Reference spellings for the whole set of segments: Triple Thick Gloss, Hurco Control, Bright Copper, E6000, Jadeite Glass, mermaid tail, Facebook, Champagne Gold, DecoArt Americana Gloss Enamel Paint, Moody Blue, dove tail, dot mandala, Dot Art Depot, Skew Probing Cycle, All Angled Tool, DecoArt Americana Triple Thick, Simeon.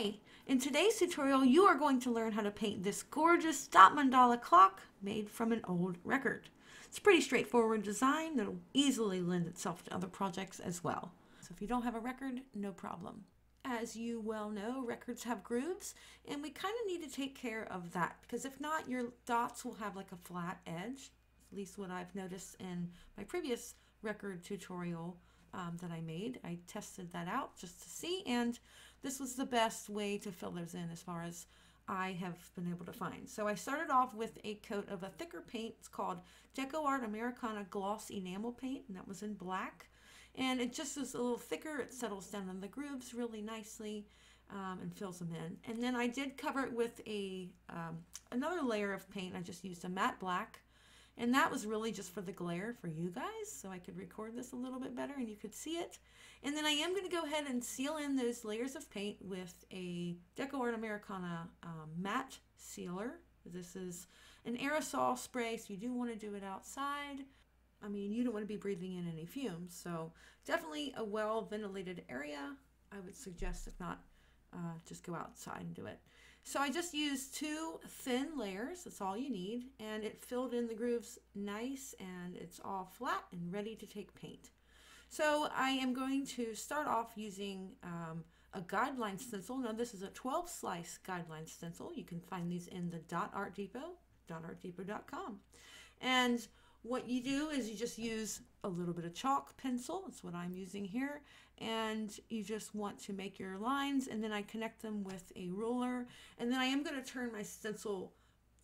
Hi! In today's tutorial you are going to learn how to paint this gorgeous dot mandala clock made from an old record. It's a pretty straightforward design that will easily lend itself to other projects as well. So if you don't have a record, no problem. As you well know, records have grooves and we kind of need to take care of that because if not your dots will have like a flat edge. At least what I've noticed in my previous record tutorial that I made. I tested that out just to see, and this was the best way to fill those in as far as I have been able to find. So I started off with a coat of a thicker paint. It's called DecoArt Americana Gloss Enamel Paint, and that was in black. And it just is a little thicker. It settles down in the grooves really nicely and fills them in. And then I did cover it with a another layer of paint. I just used a matte black. And that was really just for the glare for you guys, so I could record this a little bit better and you could see it. And then I am going to go ahead and seal in those layers of paint with a DecoArt Americana matte sealer. This is an aerosol spray, so you do want to do it outside. I mean, you don't want to be breathing in any fumes, so definitely a well-ventilated area. I would suggest, if not, just go outside and do it. So I just used two thin layers, that's all you need, and it filled in the grooves nice and it's all flat and ready to take paint. So I am going to start off using a guideline stencil. Now this is a 12 slice guideline stencil. You can find these in the Dot Art Depot, dotartdepot.com. And what you do is you just use a little bit of chalk pencil, that's what I'm using here, and you just want to make your lines, and then I connect them with a ruler, and then I am going to turn my stencil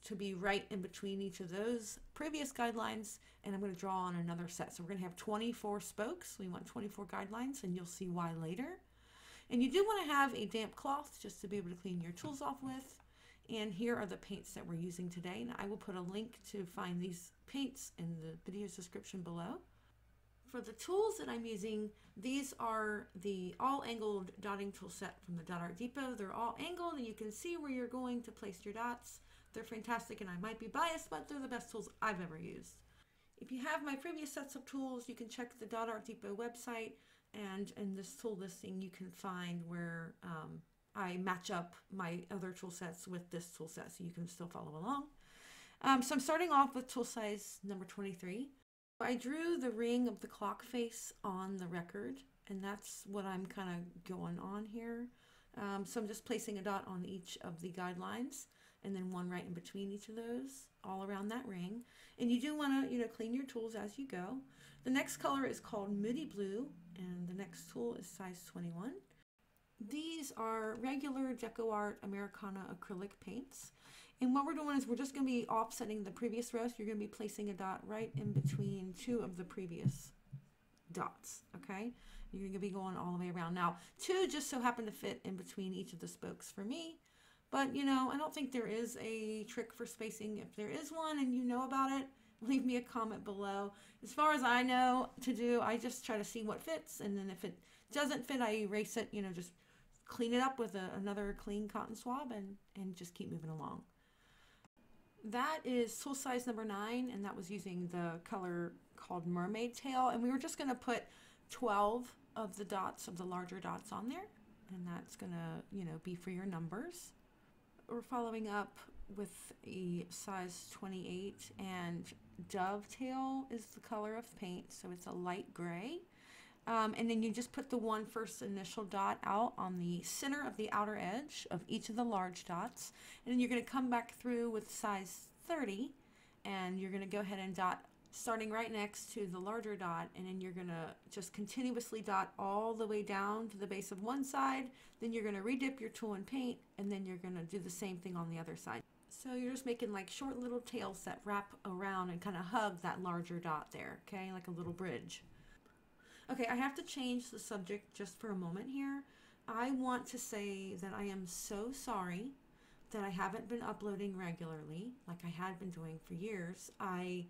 to be right in between each of those previous guidelines, and I'm going to draw on another set. So we're going to have 24 spokes, we want 24 guidelines, and you'll see why later. And you do want to have a damp cloth just to be able to clean your tools off with. And here are the paints that we're using today, and I will put a link to find these paints in the video's description below. For the tools that I'm using, these are the all-angled dotting tool set from the Dot Art Depot. They're all angled, and you can see where you're going to place your dots. They're fantastic, and I might be biased, but they're the best tools I've ever used. If you have my previous sets of tools, you can check the Dot Art Depot website, and in this tool listing, you can find where I match up my other tool sets with this tool set, so you can still follow along. So I'm starting off with tool size number 23. I drew the ring of the clock face on the record, and that's what I'm kind of going on here. So I'm just placing a dot on each of the guidelines, and then one right in between each of those, all around that ring. And you do want to, clean your tools as you go. The next color is called Moody Blue, and the next tool is size 21. These are regular DecoArt Americana acrylic paints. And what we're doing is we're just going to be offsetting the previous row. So you're going to be placing a dot right in between two of the previous dots, okay? You're going to be going all the way around. Now, two just so happen to fit in between each of the spokes for me. But, I don't think there is a trick for spacing. If there is one and you know about it, leave me a comment below. As far as I know to do, I just try to see what fits. And then if it doesn't fit, I erase it, just clean it up with another clean cotton swab and just keep moving along. That is tool size number 9, and that was using the color called Mermaid Tail, and we were just going to put 12 of the dots, of the larger dots on there, and that's going to, be for your numbers. We're following up with a size 28, and Dove Tail is the color of paint, so it's a light gray. And then you just put the one first initial dot out on the center of the outer edge of each of the large dots. And then you're going to come back through with size 30, and you're going to go ahead and dot starting right next to the larger dot. And then you're going to just continuously dot all the way down to the base of one side. Then you're going to redip your tool in paint, and then you're going to do the same thing on the other side. So you're just making like short little tails that wrap around and kind of hug that larger dot there, okay, like a little bridge. Okay, I have to change the subject just for a moment here. I want to say that I am so sorry that I haven't been uploading regularly like I had been doing for years. I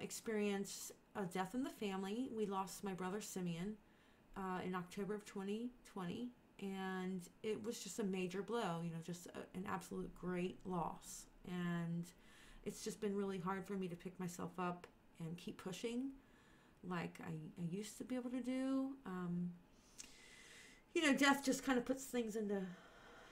experienced a death in the family. We lost my brother Simeon in October of 2020, and it was just a major blow, just an absolute great loss. And it's just been really hard for me to pick myself up and keep pushing like I used to be able to do. Death just kind of puts things into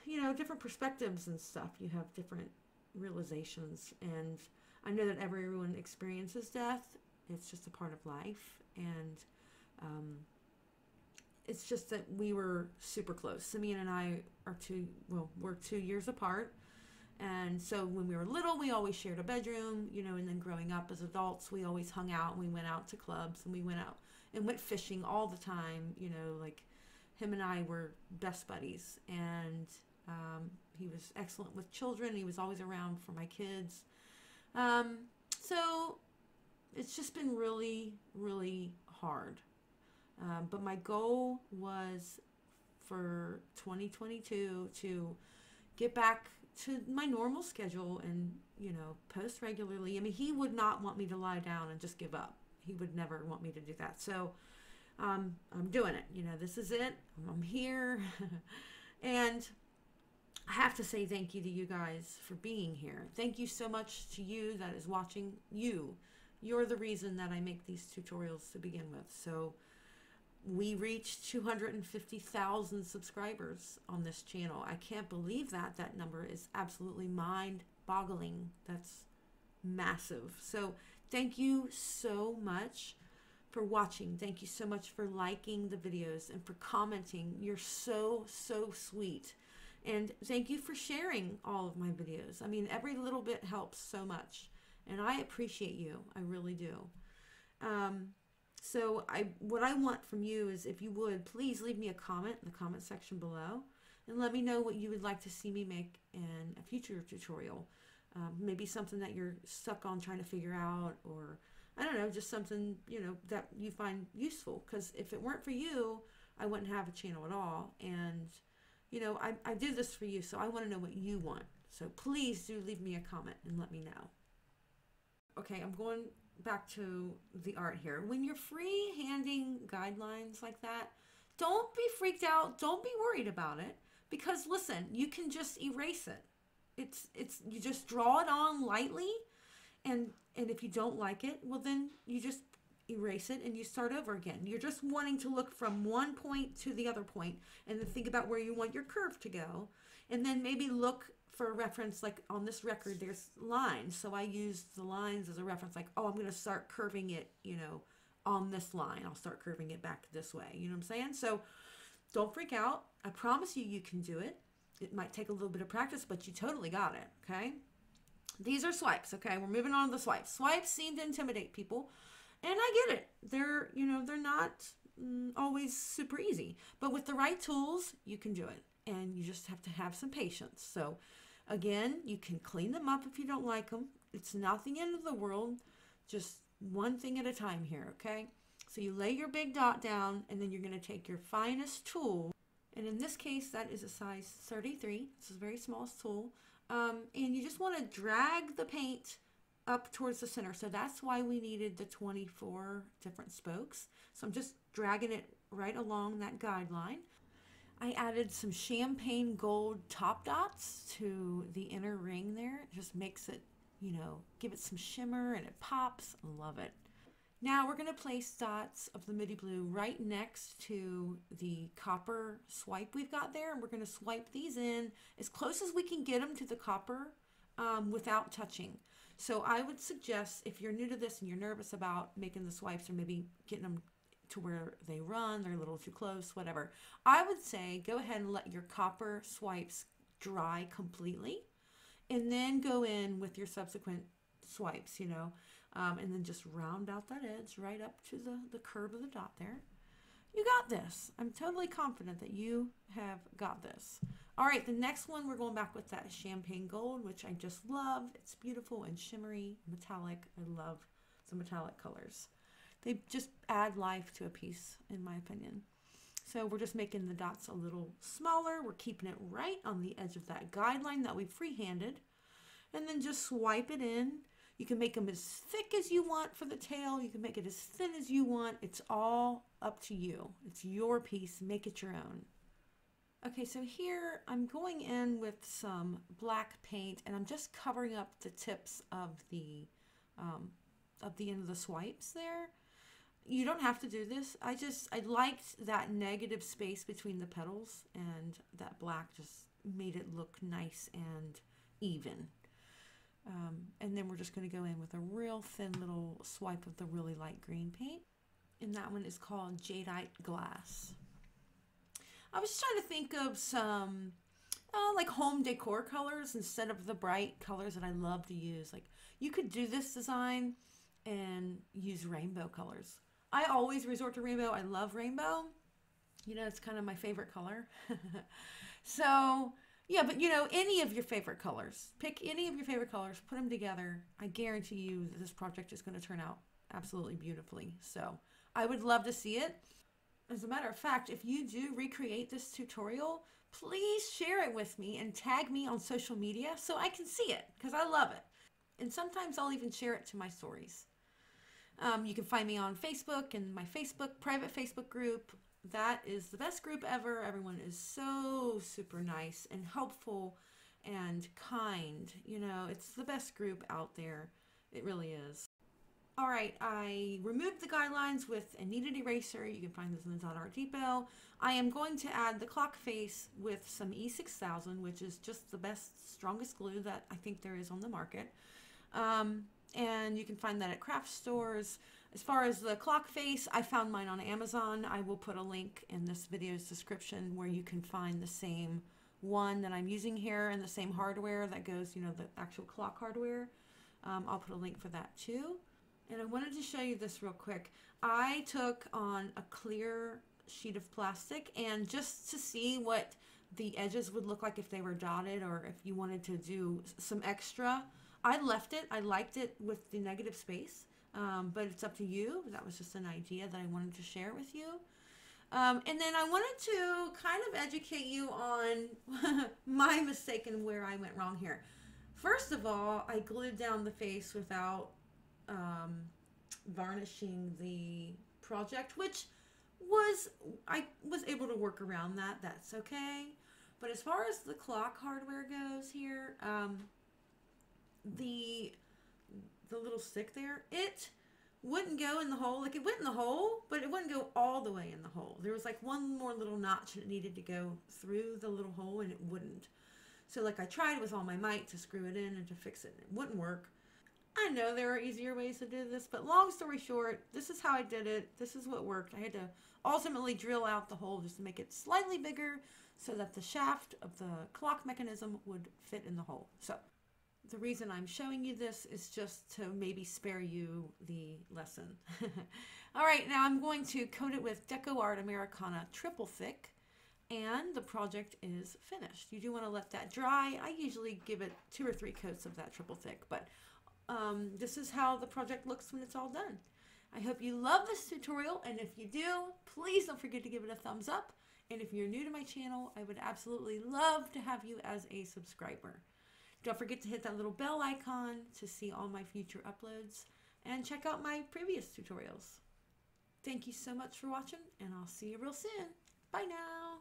you know, different perspectives and stuff. You have different realizations, and I know that everyone experiences death. It's just a part of life, and it's just that we were super close. Simeon and I are we're 2 years apart, and so when we were little, we always shared a bedroom, you know, and then growing up as adults, we always hung out, and we went out to clubs, and we went out and went fishing all the time, you know, like him and I were best buddies, and he was excellent with children. He was always around for my kids. So it's just been really, really hard. But my goal was for 2022 to get back to my normal schedule and, you know, post regularly. I mean, he would not want me to lie down and just give up. He would never want me to do that. So I'm doing it. You know, this is it. I'm here. And I have to say thank you to you guys for being here. Thank you so much to you that is watching. You're the reason that I make these tutorials to begin with. So we reached 250,000 subscribers on this channel. I can't believe that. That number is absolutely mind-boggling. That's massive. So thank you so much for watching. Thank you so much for liking the videos and for commenting. You're so, so sweet. And thank you for sharing all of my videos. I mean, every little bit helps so much. And I appreciate you. I really do. So what I want from you is, if you would, please leave me a comment in the comment section below and let me know what you would like to see me make in a future tutorial. Maybe something that you're stuck on trying to figure out, or I don't know, just something, you know, that you find useful. Because if it weren't for you, I wouldn't have a channel at all. And, you know, I do this for you, so I want to know what you want. So please do leave me a comment and let me know. Okay, I'm going back to the art here. When you're freehanding guidelines like that, don't be freaked out. Don't be worried about it, because listen, you can just erase it. You just draw it on lightly, and if you don't like it, well, then you just erase it and you start over again. You're just wanting to look from one point to the other point, and then think about where you want your curve to go, and then maybe look for a reference. Like on this record, there's lines, so I used the lines as a reference. Like, oh, I'm going to start curving it, you know, on this line. I'll start curving it back this way. You know what I'm saying? So don't freak out. I promise you, you can do it. It might take a little bit of practice, but you totally got it. Okay, these are swipes. Okay, we're moving on to the swipes. Swipes seem to intimidate people, and I get it. They're, you know, they're not always super easy, but with the right tools, you can do it. And you just have to have some patience. So again, you can clean them up if you don't like them. It's not the end of the world. Just one thing at a time here, okay? So you lay your big dot down, and then you're going to take your finest tool. And in this case, that is a size 33. This is a very small tool. And you just want to drag the paint up towards the center. So that's why we needed the 24 different spokes. So I'm just dragging it right along that guideline. I added some champagne gold top dots to the inner ring there. It just makes it, you know, give it some shimmer, and it pops. I love it. Now we're going to place dots of the Moody Blue right next to the copper swipe we've got there. And we're going to swipe these in as close as we can get them to the copper without touching. So I would suggest, if you're new to this and you're nervous about making the swipes, or maybe getting them to where they run, they're a little too close, whatever, I would say go ahead and let your copper swipes dry completely, and then go in with your subsequent swipes, you know, and then just round out that edge right up to the curve of the dot there. You got this. I'm totally confident that you have got this. All right, the next one, we're going back with that champagne gold, which I just love. It's beautiful and shimmery, metallic. I love the metallic colors. They just add life to a piece, in my opinion. So we're just making the dots a little smaller. We're keeping it right on the edge of that guideline that we freehanded. And then just swipe it in. You can make them as thick as you want for the tail. You can make it as thin as you want. It's all up to you. It's your piece. Make it your own. Okay, so here I'm going in with some black paint, and I'm just covering up the tips of the end of the swipes there. You don't have to do this. I liked that negative space between the petals, and that black just made it look nice and even. And then we're just going to go in with a real thin little swipe of the really light green paint. And that one is called Jadeite Glass. I was trying to think of some like home decor colors instead of the bright colors that I love to use. Like, you could do this design and use rainbow colors. I always resort to rainbow. I love rainbow. You know, it's kind of my favorite color. So, yeah, but you know, any of your favorite colors. Pick any of your favorite colors, put them together. I guarantee you that this project is going to turn out absolutely beautifully. So I would love to see it. As a matter of fact, if you do recreate this tutorial, please share it with me and tag me on social media so I can see it, because I love it. And sometimes I'll even share it to my stories. You can find me on Facebook and my Facebook, private Facebook group. That is the best group ever. Everyone is so super nice and helpful and kind. You know, it's the best group out there. It really is. All right, I removed the guidelines with a kneaded eraser. You can find this in the Dot Art Depot. I am going to add the clock face with some E6000, which is just the best, strongest glue that I think there is on the market. And you can find that at craft stores. As far as the clock face, I found mine on Amazon. I will put a link in this video's description where you can find the same one that I'm using here and the same hardware that goes, you know, the actual clock hardware. I'll put a link for that too. And I wanted to show you this real quick. I took on a clear sheet of plastic, and just to see what the edges would look like if they were dotted, or if you wanted to do some extra. I left it. I liked it with the negative space, but it's up to you. That was just an idea that I wanted to share with you. And then I wanted to kind of educate you on my mistake and where I went wrong here. First of all, I glued down the face without varnishing the project, which was, I was able to work around that. That's okay. But as far as the clock hardware goes here, the little stick there, it wouldn't go in the hole. Like, it went in the hole, but it wouldn't go all the way in the hole. There was like one more little notch that needed to go through the little hole, and it wouldn't. So like, I tried with all my might to screw it in and to fix it. It wouldn't work. I know there are easier ways to do this, but long story short, this is how I did it. This is what worked. I had to ultimately drill out the hole just to make it slightly bigger so that the shaft of the clock mechanism would fit in the hole. So the reason I'm showing you this is just to maybe spare you the lesson. All right, now I'm going to coat it with DecoArt Americana Triple Thick, and the project is finished. You do want to let that dry. I usually give it 2 or 3 coats of that Triple Thick, but this is how the project looks when it's all done. I hope you love this tutorial, and if you do, please don't forget to give it a thumbs up. And if you're new to my channel, I would absolutely love to have you as a subscriber. Don't forget to hit that little bell icon to see all my future uploads, and check out my previous tutorials. Thank you so much for watching, and I'll see you real soon. Bye now.